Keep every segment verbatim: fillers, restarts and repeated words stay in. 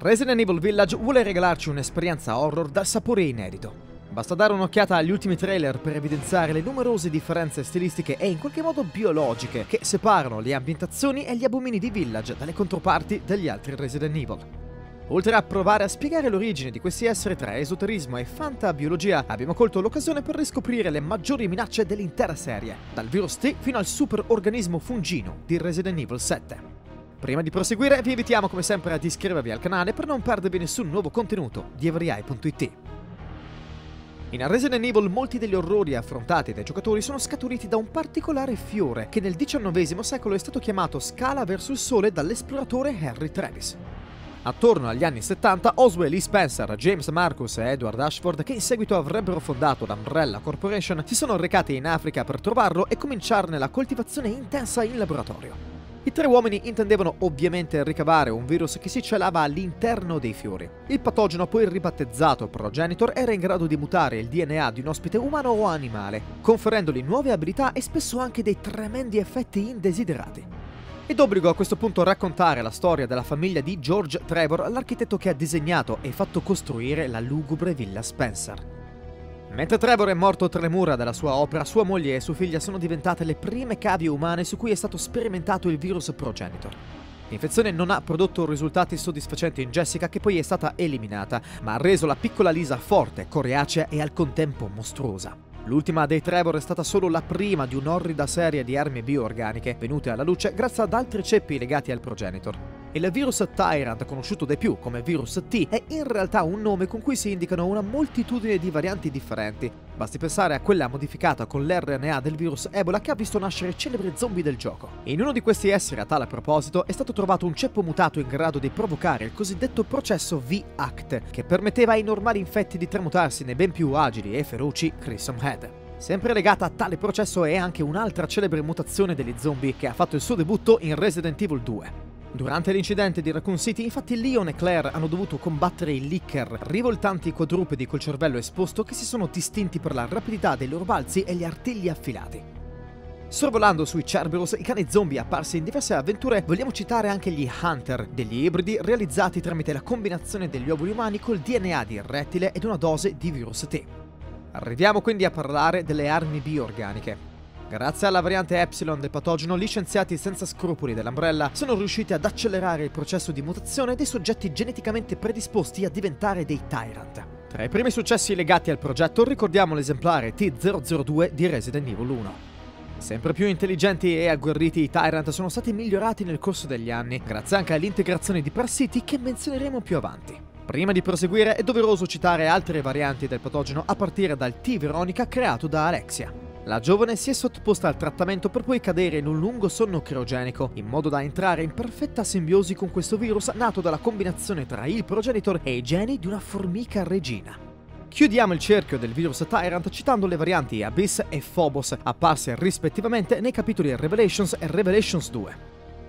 Resident Evil Village vuole regalarci un'esperienza horror dal sapore inedito. Basta dare un'occhiata agli ultimi trailer per evidenziare le numerose differenze stilistiche e in qualche modo biologiche che separano le ambientazioni e gli abomini di Village dalle controparti degli altri Resident Evil. Oltre a provare a spiegare l'origine di questi esseri tra esoterismo e fantabiologia, abbiamo colto l'occasione per riscoprire le maggiori minacce dell'intera serie, dal virus T fino al superorganismo fungino di Resident Evil sette. Prima di proseguire vi invitiamo come sempre ad iscrivervi al canale per non perdervi nessun nuovo contenuto di everyeye punto it. In Resident Evil molti degli orrori affrontati dai giocatori sono scaturiti da un particolare fiore che nel diciannovesimo secolo è stato chiamato Scala Verso il Sole dall'esploratore Harry Travis. Attorno agli anni settanta, Oswell e Lee Spencer, James Marcus e Edward Ashford, che in seguito avrebbero fondato l'Umbrella Corporation, si sono recati in Africa per trovarlo e cominciarne la coltivazione intensa in laboratorio. I tre uomini intendevano ovviamente ricavare un virus che si celava all'interno dei fiori. Il patogeno, poi ribattezzato Progenitor, era in grado di mutare il D N A di un ospite umano o animale, conferendogli nuove abilità e spesso anche dei tremendi effetti indesiderati. È d'obbligo a questo punto raccontare la storia della famiglia di George Trevor, l'architetto che ha disegnato e fatto costruire la lugubre Villa Spencer. Mentre Trevor è morto tra le mura della sua opera, sua moglie e sua figlia sono diventate le prime cavie umane su cui è stato sperimentato il virus Progenitor. L'infezione non ha prodotto risultati soddisfacenti in Jessica, che poi è stata eliminata, ma ha reso la piccola Lisa forte, coreacea e al contempo mostruosa. L'ultima dei Trevor è stata solo la prima di un'orrida serie di armi bioorganiche venute alla luce grazie ad altri ceppi legati al Progenitor. E il virus Tyrant, conosciuto dai più come virus T, è in realtà un nome con cui si indicano una moltitudine di varianti differenti. Basti pensare a quella modificata con l'R N A del virus Ebola che ha visto nascere celebri zombie del gioco. In uno di questi esseri, a tale proposito, è stato trovato un ceppo mutato in grado di provocare il cosiddetto processo V A C T, che permetteva ai normali infetti di tramutarsi nei ben più agili e feroci Crimson Head. Sempre legata a tale processo è anche un'altra celebre mutazione degli zombie che ha fatto il suo debutto in Resident Evil due. Durante l'incidente di Raccoon City, infatti, Leon e Claire hanno dovuto combattere i Licker, rivoltanti quadrupedi col cervello esposto che si sono distinti per la rapidità dei loro balzi e gli artigli affilati. Sorvolando sui Cerberus, i cani zombie apparsi in diverse avventure, vogliamo citare anche gli Hunter, degli ibridi realizzati tramite la combinazione degli ovuli umani col D N A di rettile ed una dose di virus T. Arriviamo quindi a parlare delle armi bioorganiche. Grazie alla variante Epsilon del patogeno, gli scienziati senza scrupoli dell'Umbrella sono riusciti ad accelerare il processo di mutazione dei soggetti geneticamente predisposti a diventare dei Tyrant. Tra i primi successi legati al progetto ricordiamo l'esemplare T zero zero due di Resident Evil uno. Sempre più intelligenti e agguerriti, i Tyrant sono stati migliorati nel corso degli anni, grazie anche all'integrazione di parassiti che menzioneremo più avanti. Prima di proseguire è doveroso citare altre varianti del patogeno a partire dal T Veronica creato da Alexia. La giovane si è sottoposta al trattamento per poi cadere in un lungo sonno criogenico, in modo da entrare in perfetta simbiosi con questo virus nato dalla combinazione tra il Progenitor e i geni di una formica regina. Chiudiamo il cerchio del virus Tyrant citando le varianti Abyss e Phobos, apparse rispettivamente nei capitoli Revelations e Revelations due.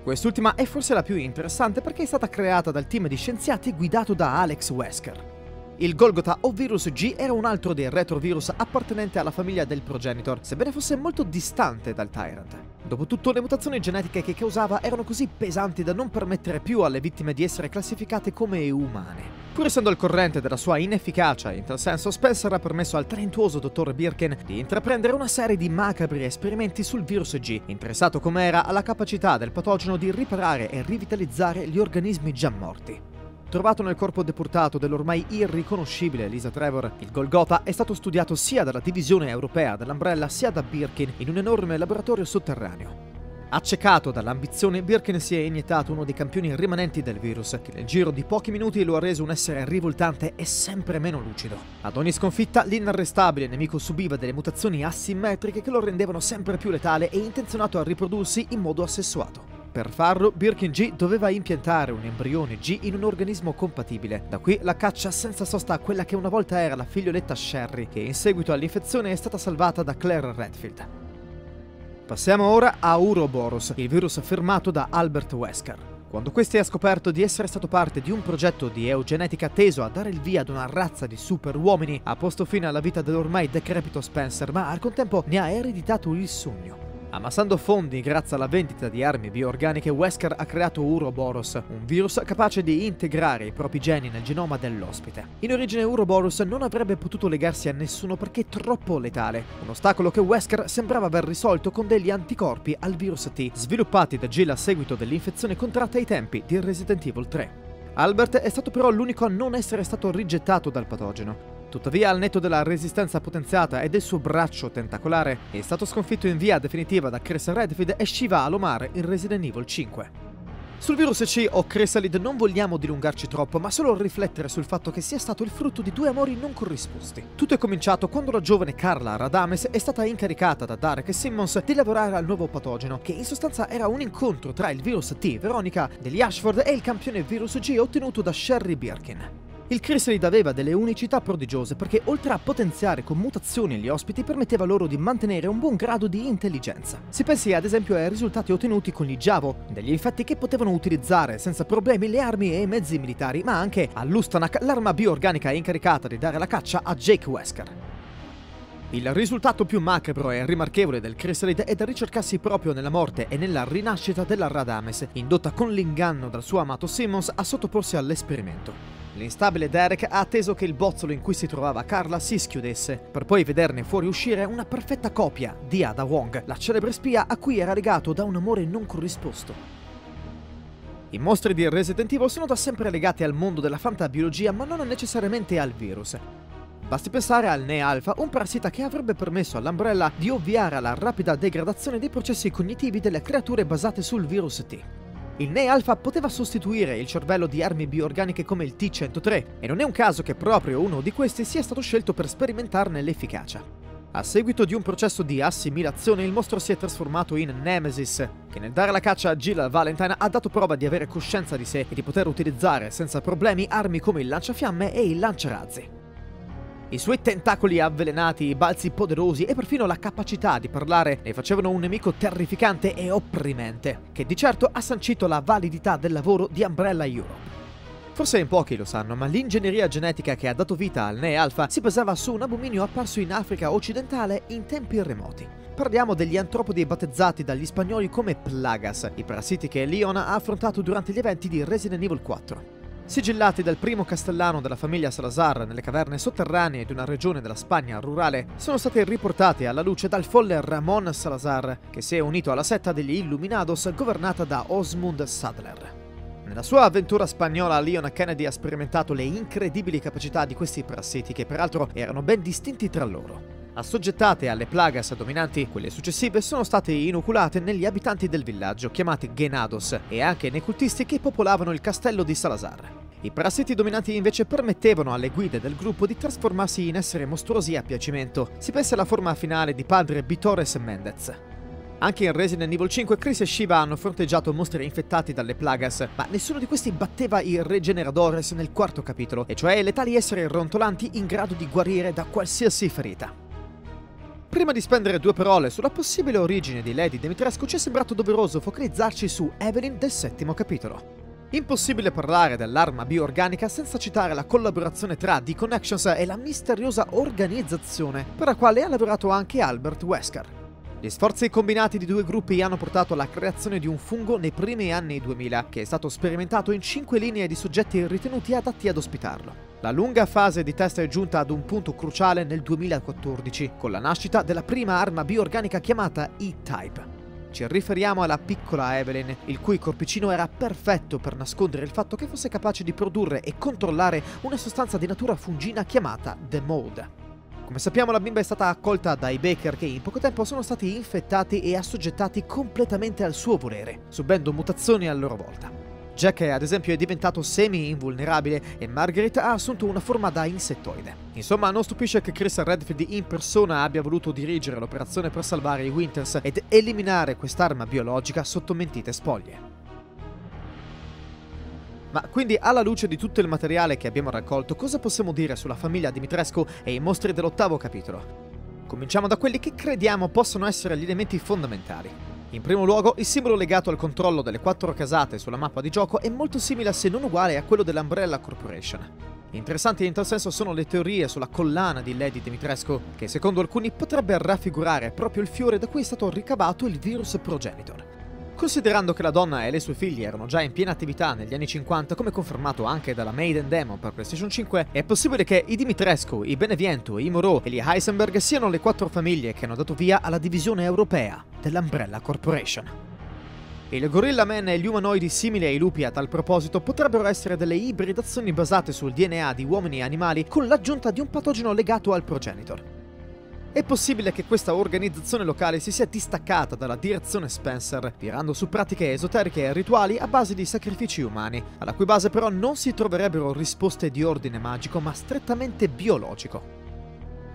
Quest'ultima è forse la più interessante perché è stata creata dal team di scienziati guidato da Alex Wesker. Il Golgotha o virus G era un altro dei retrovirus appartenente alla famiglia del Progenitor, sebbene fosse molto distante dal Tyrant. Dopotutto le mutazioni genetiche che causava erano così pesanti da non permettere più alle vittime di essere classificate come umane. Pur essendo al corrente della sua inefficacia, in tal senso Spencer ha permesso al talentuoso dottor Birkin di intraprendere una serie di macabri esperimenti sul virus G, interessato com'era alla capacità del patogeno di riparare e rivitalizzare gli organismi già morti. Trovato nel corpo deportato dell'ormai irriconoscibile Lisa Trevor, il Golgotha è stato studiato sia dalla divisione europea dell'Umbrella sia da Birkin in un enorme laboratorio sotterraneo. Accecato dall'ambizione, Birkin si è iniettato uno dei campioni rimanenti del virus, che nel giro di pochi minuti lo ha reso un essere rivoltante e sempre meno lucido. Ad ogni sconfitta, l'inarrestabile nemico subiva delle mutazioni asimmetriche che lo rendevano sempre più letale e intenzionato a riprodursi in modo assessuato. Per farlo, Birkin G doveva impiantare un embrione G in un organismo compatibile. Da qui la caccia senza sosta a quella che una volta era la figlioletta Sherry, che in seguito all'infezione è stata salvata da Claire Redfield. Passiamo ora a Uroboros, il virus firmato da Albert Wesker. Quando questi ha scoperto di essere stato parte di un progetto di eugenetica teso a dare il via ad una razza di superuomini, ha posto fine alla vita dell'ormai decrepito Spencer, ma al contempo ne ha ereditato il sogno. Amassando fondi grazie alla vendita di armi bioorganiche, Wesker ha creato Uroboros, un virus capace di integrare i propri geni nel genoma dell'ospite. In origine Uroboros non avrebbe potuto legarsi a nessuno perché troppo letale, un ostacolo che Wesker sembrava aver risolto con degli anticorpi al virus T, sviluppati da Jill a seguito dell'infezione contratta ai tempi di Resident Evil tre. Albert è stato però l'unico a non essere stato rigettato dal patogeno. Tuttavia, al netto della resistenza potenziata e del suo braccio tentacolare, è stato sconfitto in via definitiva da Chris Redfield e Shiva Alomar in Resident Evil cinque. Sul virus C o Chrysalid non vogliamo dilungarci troppo, ma solo riflettere sul fatto che sia stato il frutto di due amori non corrisposti. Tutto è cominciato quando la giovane Carla Radames è stata incaricata da Derek Simmons di lavorare al nuovo patogeno, che in sostanza era un incontro tra il virus T, Veronica, degli Ashford e il campione virus G ottenuto da Sherry Birkin. Il Chrysalid aveva delle unicità prodigiose perché, oltre a potenziare con mutazioni gli ospiti, permetteva loro di mantenere un buon grado di intelligenza. Si pensi ad esempio ai risultati ottenuti con gli Javo, degli infetti che potevano utilizzare senza problemi le armi e i mezzi militari, ma anche all'Ustanak, l'arma bioorganica incaricata di dare la caccia a Jake Wesker. Il risultato più macabro e rimarchevole del Chrysalid è da ricercarsi proprio nella morte e nella rinascita della Radames, indotta con l'inganno dal suo amato Simmons a sottoporsi all'esperimento. L'instabile Derek ha atteso che il bozzolo in cui si trovava Carla si schiudesse, per poi vederne fuoriuscire una perfetta copia di Ada Wong, la celebre spia a cui era legato da un amore non corrisposto. I mostri di Resident Evil sono da sempre legati al mondo della fantabiologia, ma non necessariamente al virus. Basti pensare al N E Alpha, un parassita che avrebbe permesso all'Umbrella di ovviare alla rapida degradazione dei processi cognitivi delle creature basate sul virus T. Il N E Alpha poteva sostituire il cervello di armi bioorganiche come il T centotré, e non è un caso che proprio uno di questi sia stato scelto per sperimentarne l'efficacia. A seguito di un processo di assimilazione, il mostro si è trasformato in Nemesis, che nel dare la caccia a Jill Valentine ha dato prova di avere coscienza di sé e di poter utilizzare senza problemi armi come il lanciafiamme e il lanciarazzi. I suoi tentacoli avvelenati, i balzi poderosi e perfino la capacità di parlare ne facevano un nemico terrificante e opprimente, che di certo ha sancito la validità del lavoro di Umbrella Europe. Forse in pochi lo sanno, ma l'ingegneria genetica che ha dato vita al N E Alpha si basava su un abominio apparso in Africa occidentale in tempi remoti. Parliamo degli antropodi battezzati dagli spagnoli come Plagas, i parassiti che Leon ha affrontato durante gli eventi di Resident Evil quattro. Sigillati dal primo castellano della famiglia Salazar nelle caverne sotterranee di una regione della Spagna rurale, sono stati riportati alla luce dal folle Ramón Salazar, che si è unito alla setta degli Illuminados governata da Osmund Sadler. Nella sua avventura spagnola, Leon Kennedy ha sperimentato le incredibili capacità di questi parassiti, che peraltro erano ben distinti tra loro. Assoggettate alle plagas dominanti, quelle successive sono state inoculate negli abitanti del villaggio, chiamati Genados, e anche nei cultisti che popolavano il castello di Salazar. I parassiti dominanti invece permettevano alle guide del gruppo di trasformarsi in esseri mostruosi a piacimento. Si pensa alla forma finale di padre Vitores Mendez. Anche in Resident Evil cinque Chris e Shiva hanno fronteggiato mostri infettati dalle plagas, ma nessuno di questi batteva i Regeneradores nel quarto capitolo, e cioè letali esseri rontolanti in grado di guarire da qualsiasi ferita. Prima di spendere due parole sulla possibile origine di Lady Dimitrescu, ci è sembrato doveroso focalizzarci su Evelyn del settimo capitolo. Impossibile parlare dell'arma bioorganica senza citare la collaborazione tra The Connections e la misteriosa organizzazione per la quale ha lavorato anche Albert Wesker. Gli sforzi combinati di due gruppi hanno portato alla creazione di un fungo nei primi anni duemila, che è stato sperimentato in cinque linee di soggetti ritenuti adatti ad ospitarlo. La lunga fase di test è giunta ad un punto cruciale nel duemilaquattordici, con la nascita della prima arma bioorganica chiamata E-Type. Ci riferiamo alla piccola Evelyn, il cui corpicino era perfetto per nascondere il fatto che fosse capace di produrre e controllare una sostanza di natura fungina chiamata The Mold. Come sappiamo, la bimba è stata accolta dai Baker, che in poco tempo sono stati infettati e assoggettati completamente al suo volere, subendo mutazioni a loro volta. Jack, ad esempio, è diventato semi-invulnerabile e Margaret ha assunto una forma da insettoide. Insomma, non stupisce che Chris Redfield in persona abbia voluto dirigere l'operazione per salvare i Winters ed eliminare quest'arma biologica sotto mentite spoglie. Ma quindi, alla luce di tutto il materiale che abbiamo raccolto, cosa possiamo dire sulla famiglia Dimitrescu e i mostri dell'ottavo capitolo? Cominciamo da quelli che crediamo possono essere gli elementi fondamentali. In primo luogo, il simbolo legato al controllo delle quattro casate sulla mappa di gioco è molto simile, se non uguale, a quello dell'Umbrella Corporation. Interessanti in tal senso sono le teorie sulla collana di Lady Dimitrescu, che secondo alcuni potrebbe raffigurare proprio il fiore da cui è stato ricavato il virus Progenitor. Considerando che la donna e le sue figlie erano già in piena attività negli anni cinquanta, come confermato anche dalla Maiden Demo per PlayStation cinque, è possibile che i Dimitrescu, i Beneviento, i Moreau e gli Heisenberg siano le quattro famiglie che hanno dato via alla divisione europea dell'Umbrella Corporation. Il Gorilla Man e gli umanoidi simili ai lupi a tal proposito potrebbero essere delle ibridazioni basate sul D N A di uomini e animali con l'aggiunta di un patogeno legato al Progenitor. È possibile che questa organizzazione locale si sia distaccata dalla direzione Spencer, virando su pratiche esoteriche e rituali a base di sacrifici umani, alla cui base però non si troverebbero risposte di ordine magico ma strettamente biologico.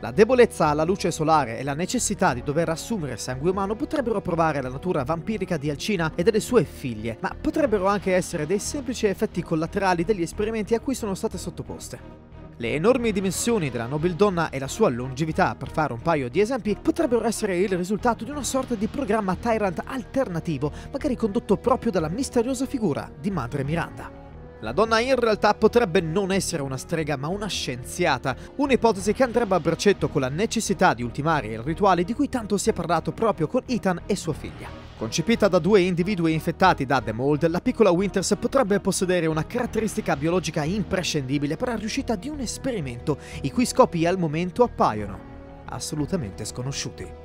La debolezza alla luce solare e la necessità di dover assumere sangue umano potrebbero provare la natura vampirica di Alcina e delle sue figlie, ma potrebbero anche essere dei semplici effetti collaterali degli esperimenti a cui sono state sottoposte. Le enormi dimensioni della nobildonna e la sua longevità, per fare un paio di esempi, potrebbero essere il risultato di una sorta di programma Tyrant alternativo, magari condotto proprio dalla misteriosa figura di Madre Miranda. La donna in realtà potrebbe non essere una strega ma una scienziata, un'ipotesi che andrebbe a braccetto con la necessità di ultimare il rituale di cui tanto si è parlato proprio con Ethan e sua figlia. Concepita da due individui infettati da The Mold, la piccola Winters potrebbe possedere una caratteristica biologica imprescindibile per la riuscita di un esperimento, i cui scopi al momento appaiono assolutamente sconosciuti.